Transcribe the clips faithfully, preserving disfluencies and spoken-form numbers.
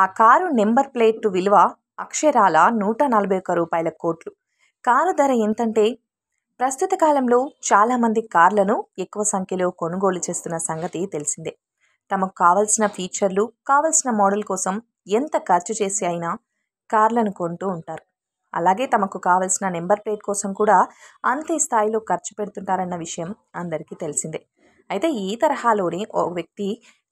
ఆ car number plate విలువ అక్షరాల నూట నలభై ఒక్క రూపాయల కోట్లు. కారు ధర ఎంతంటే, ప్రస్తుత కాలంలో చాలామంది కార్లను ఎక్కువ సంఖ్యలో కొనుగోలు చేస్తున్న సంగతి తెలిసిందే. తమకు కావలసిన ఫీచర్లు, కావలసిన మోడల్ కోసం ఎంత ఖర్చు చేసి అయినా కార్లను కొంటూ ఉంటారు. అలాగే తమకు కావలసిన నెంబర్ ప్లేట్ కోసం కూడా అంతే స్థాయిలో ఖర్చు పెడుతుంటారన్న విషయం అందరికీ తెలిసిందే. అయితే ఈ తరహాలోనే ఓ వ్యక్తి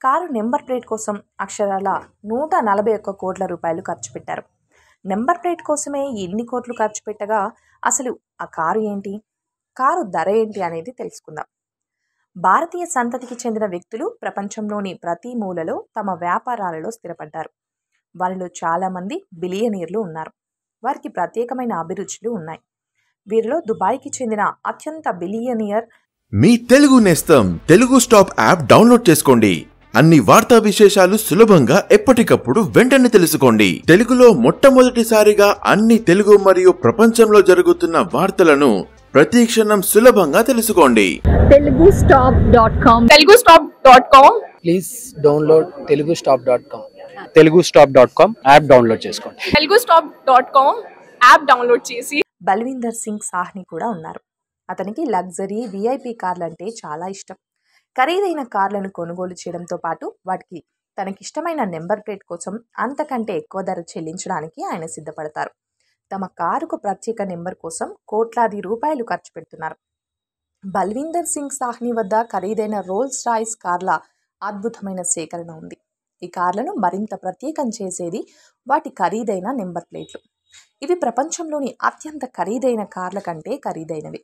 కారు నెంబర్ ప్లేట్ కోసం అక్షరాల నూట నలభై ఒక్క కోట్ల రూపాయలు ఖర్చు పెట్టారు. నెంబర్ ప్లేట్ కోసమే ఎన్ని కోట్లు ఖర్చు పెట్టగా అసలు ఆ కారు ఏంటి, కారు ధర ఏంటి అనేది తెలుసుకుందాం. భారతీయ సంతతికి చెందిన వ్యక్తులు ప్రపంచంలోని ప్రతి మూలలో తమ వ్యాపారాలలో స్థిరపడ్డారు. వారిలో చాలామంది బిలియనీర్లు ఉన్నారు. వారికి ప్రత్యేకమైన అభిరుచులు ఉన్నాయి. వీరిలో దుబాయ్కి చెందిన అత్యంత బిలియనీర్ మీ తెలుగు నేస్తం తెలుగు స్టాప్ యాప్ డౌన్లోడ్ చేసుకోండి. అన్ని వార్తా విశేషాలు సులభంగా ఎప్పటికప్పుడు వెంటనే తెలుసుకోండి. తెలుగులో మొట్టమొదటిసారిగా అన్ని తెలుగు మరియు ప్రపంచంలో జరుగుతున్న వార్తలను ప్రతి క్షణం సులభంగా తెలుసుకోండి. Telugu stop dot com please download Telugu stop dot com Telugu stop dot com app download చేసుకోండి. Telugu stop dot com app download చేసి బల్వీందర్ సింగ్ సాహ్ని కూడా ఉన్నారు. అతనికి లగ్జరీ, విఐపి కార్లు అంటే చాలా ఇష్టం. ఖరీదైన కార్లను కొనుగోలు చేయడంతో పాటు వాటికి తనకిష్టమైన నెంబర్ ప్లేట్ కోసం అంతకంటే ఎక్కువ ధర చెల్లించడానికి ఆయన సిద్ధపడతారు. తమ కారుకు ప్రత్యేక నెంబర్ కోసం కోట్లాది రూపాయలు ఖర్చు పెడుతున్నారు. బల్వీందర్ సింగ్ సాహ్ని వద్ద ఖరీదైన రోల్స్ రాయిస్ కార్ల అద్భుతమైన సేకరణ ఉంది. ఈ కార్లను మరింత ప్రత్యేకం చేసేది వాటి ఖరీదైన నెంబర్ ప్లేట్లు. ఇవి ప్రపంచంలోని అత్యంత ఖరీదైన కార్ల కంటే ఖరీదైనవి.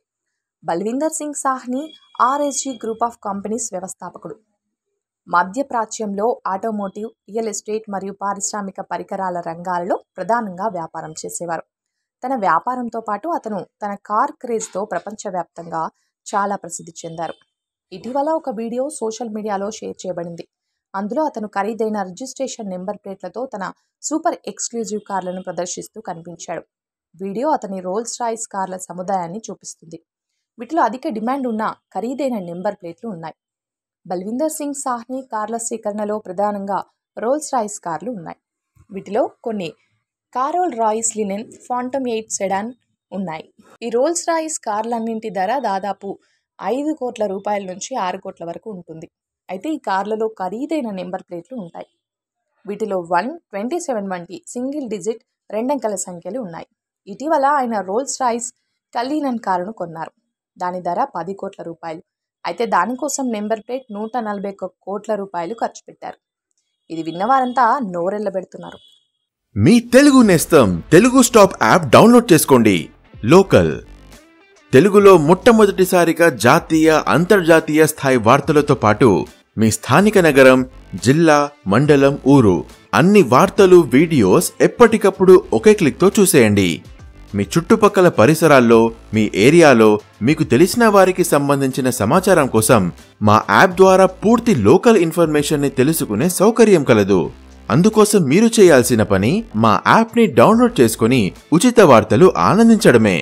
Balwinder Singh Sahni RSG group of companies వ్యవస్థాపకుడు. మధ్యప్రాచ్యంలో ఆటోమోటివ్, రియల్ ఎస్టేట్ మరియు పారిశ్రామిక పరికరాల రంగాలలో ప్రధానంగా వ్యాపారం చేసేవారు. తన వ్యాపారంతో పాటు అతను తన కార్ క్రేజ్తో ప్రపంచవ్యాప్తంగా చాలా ప్రసిద్ధి చెందారు. ఇటీవల ఒక వీడియో సోషల్ మీడియాలో షేర్ చేయబడింది. అందులో అతను ఖరీదైన రిజిస్ట్రేషన్ నెంబర్ ప్లేట్లతో తన సూపర్ ఎక్స్క్లూజివ్ కార్లను ప్రదర్శిస్తూ కనిపించాడు. వీడియో అతని రోల్స్ రాయిస్ కార్ల సముదాయాన్ని చూపిస్తుంది. వీటిలో అధిక డిమాండ్ ఉన్న ఖరీదైన నెంబర్ ప్లేట్లు ఉన్నాయి. బల్వీందర్ సింగ్ సాహ్ని కార్ల సేకరణలో ప్రధానంగా రోల్స్ రాయిస్ కార్లు ఉన్నాయి. వీటిలో కొన్ని కారోల్ రాయిస్ లినెన్, ఫాంటమ్ ఎయిట్ సెడాన్ ఉన్నాయి. ఈ రోల్స్ రాయిస్ కార్లన్నింటి ధర దాదాపు ఐదు కోట్ల రూపాయల నుంచి ఆరు కోట్ల వరకు ఉంటుంది. అయితే ఈ కార్లలో ఖరీదైన నెంబర్ ప్లేట్లు ఉంటాయి. వీటిలో వన్, ట్వంటీ సెవెన్ వంటి సింగిల్ డిజిట్ రెండంకెల సంఖ్యలు ఉన్నాయి. ఇటీవల ఆయన రోల్స్ రాయిస్ కల్లీనన్ కారును కొన్నారు. దాని ధర పది కోట్ల రూపాయలు. అయితే దానికోసం నెంబర్ ప్లేట్ నూట నలభై ఒక్క కోట్ల రూపాయలు ఖర్చు పెట్టారు. ఇది విన్నవారంతా నోరెళ్లబెడుతున్నారు. మీ తెలుగు నేస్తం తెలుగు స్టాప్ యాప్ డౌన్లోడ్ చేసుకోండి. లోకల్ తెలుగులో మొట్టమొదటిసారిగా జాతీయ, అంతర్జాతీయ స్థాయి వార్తలతో పాటు మీ స్థానిక నగరం, జిల్లా, మండలం, ఊరు అన్ని వార్తలు, వీడియోస్ ఎప్పటికప్పుడు ఒకే క్లిక్తో చూసేయండి. మీ చుట్టుపక్కల పరిసరాల్లో, మీ ఏరియాలో మీకు తెలిసిన వారికి సంబంధించిన సమాచారం కోసం మా యాప్ ద్వారా పూర్తి లోకల్ ఇన్ఫర్మేషన్ని తెలుసుకునే సౌకర్యం కలదు. అందుకోసం మీరు చేయాల్సిన పని మా యాప్ని డౌన్లోడ్ చేసుకుని ఉచిత వార్తలు ఆనందించడమే.